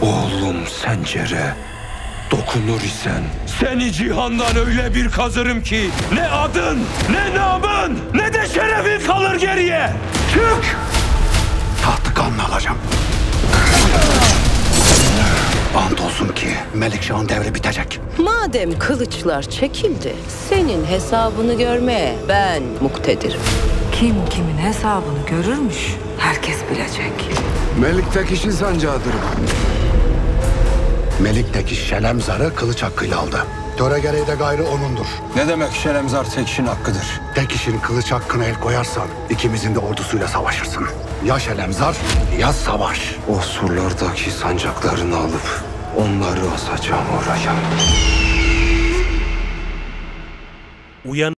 Oğlum Sencer'e dokunur isen seni cihandan öyle bir kazırım ki ne adın, ne namın, ne de şerefin kalır geriye. Çık! Tahtı kanla alacağım. Andolsun ki Melikşah'ın devri bitecek. Madem kılıçlar çekildi, senin hesabını görmeye ben muktedirim. Kim kimin hesabını görürmüş, herkes bilecek. Melik Tekiş'in sancağıdır. Melik Tekiş Şelemzar'ı kılıç hakkıyla aldı. Töre gereği de gayrı onundur. Ne demek Şelemzar Tekiş'in hakkıdır? Tekiş'in kılıç hakkına el koyarsan ikimizin de ordusuyla savaşırsın. Ya Şelemzar ya savaş. O surlardaki sancaklarını alıp onları asacağım oraya.